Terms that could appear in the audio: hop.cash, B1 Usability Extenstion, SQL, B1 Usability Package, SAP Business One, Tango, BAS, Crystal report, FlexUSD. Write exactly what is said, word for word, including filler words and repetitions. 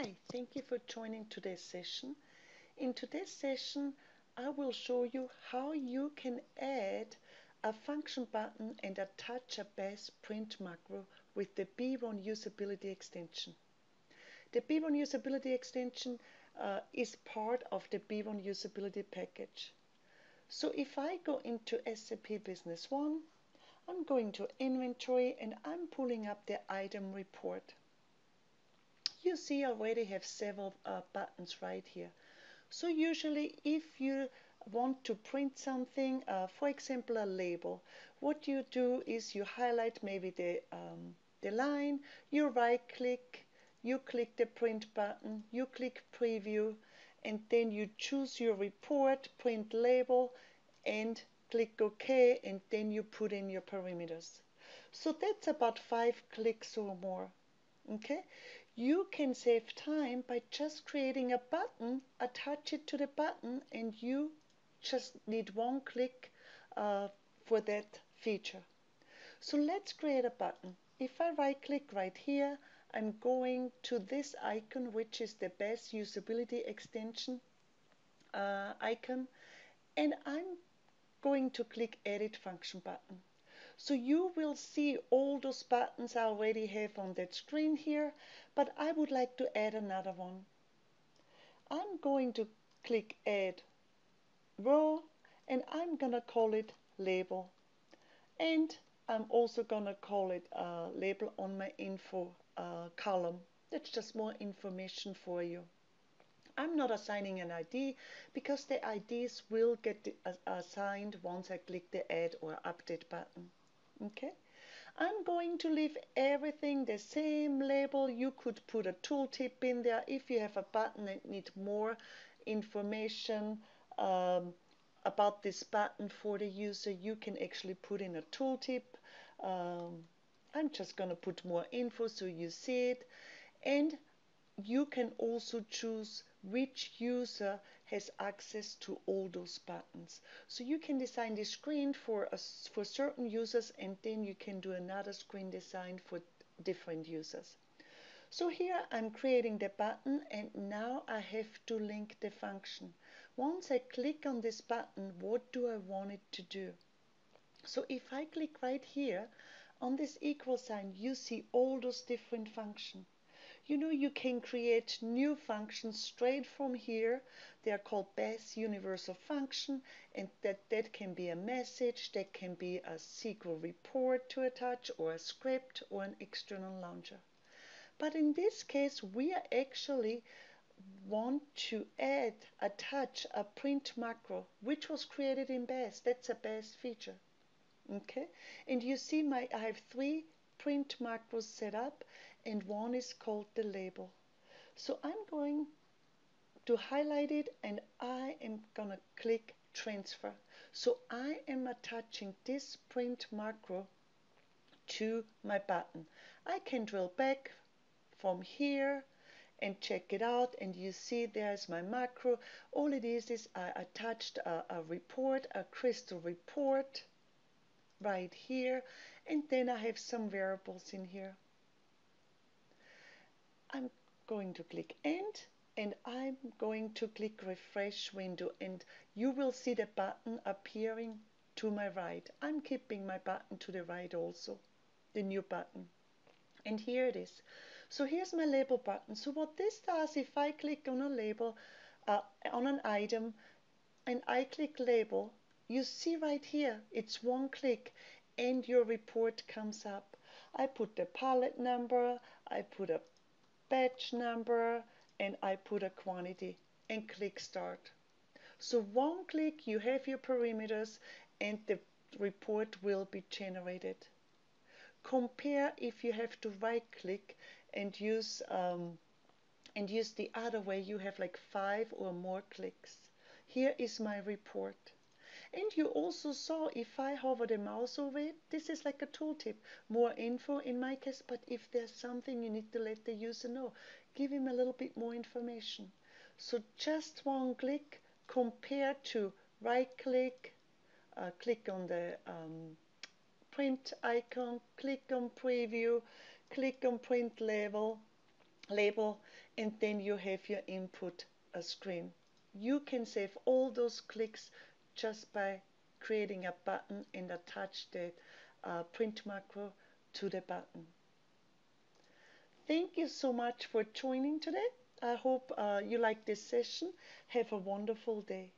Hi, thank you for joining today's session. In today's session, I will show you how you can add a function button and attach a B A S print macro with the B one Usability extension. The B one Usability extension uh, is part of the B one Usability package. So if I go into S A P Business One, I'm going to inventory and I'm pulling up the item report. You see I already have several uh, buttons right here. So usually if you want to print something, uh, for example a label, what you do is you highlight maybe the, um, the line, you right click, you click the print button, you click preview, and then you choose your report, print label, and click OK, and then you put in your parameters. So that's about five clicks or more. Okay? You can save time by just creating a button, attach it to the button, and you just need one click uh, for that feature. So let's create a button. If I right click right here, I'm going to this icon, which is the B A S Usability extension uh, icon, and I'm going to click Edit Function button. So you will see all those buttons I already have on that screen here, but I would like to add another one. I'm going to click Add Row, and I'm going to call it Label. And I'm also going to call it uh, Label on my info uh, column. That's just more information for you. I'm not assigning an I D because the I Ds will get assigned once I click the Add or Update button. Okay, I'm going to leave everything the same label. You could put a tooltip in there if you have a button that needs more information um, about this button for the user. You can actually put in a tooltip. Um, I'm just going to put more info so you see it, and you can also choose which user has access to all those buttons. So you can design the screen for, a, for certain users, and then you can do another screen design for different users. So here I'm creating the button, and now I have to link the function. Once I click on this button, what do I want it to do? So if I click right here on this equal sign, you see all those different functions. You know, you can create new functions straight from here. They are called B A S Universal Function, and that, that can be a message, that can be a S Q L report to attach, or a script, or an external launcher. But in this case, we are actually want to add, attach a print macro, which was created in B A S. That's a B A S feature. Okay? And you see my, I have three print macros set up, and one is called the label. So I'm going to highlight it, and I am going to click transfer. So I am attaching this print macro to my button. I can drill back from here and check it out, and you see there's my macro. All it is is I attached a, a report, a Crystal report right here, and then I have some variables in here. I'm going to click End, and I'm going to click Refresh Window, and you will see the button appearing to my right. I'm keeping my button to the right also, the new button. And here it is. So here's my label button. So what this does, if I click on a label, uh, on an item, and I click Label, you see right here, it's one click, and your report comes up. I put the pallet number, I put a batch number, and I put a quantity, and click Start. So one click, you have your parameters, and the report will be generated. Compare if you have to right click and use um, and use the other way. You have like five or more clicks. Here is my report. And you also saw, if I hover the mouse over it, this is like a tooltip, more info in my case, but if there's something you need to let the user know, give him a little bit more information. So just one click compared to right click, uh, click on the um, print icon, click on preview, click on print label, label, and then you have your input screen. You can save all those clicks just by creating a button and attach the uh, print macro to the button. Thank you so much for joining today. I hope uh, you liked this session. Have a wonderful day.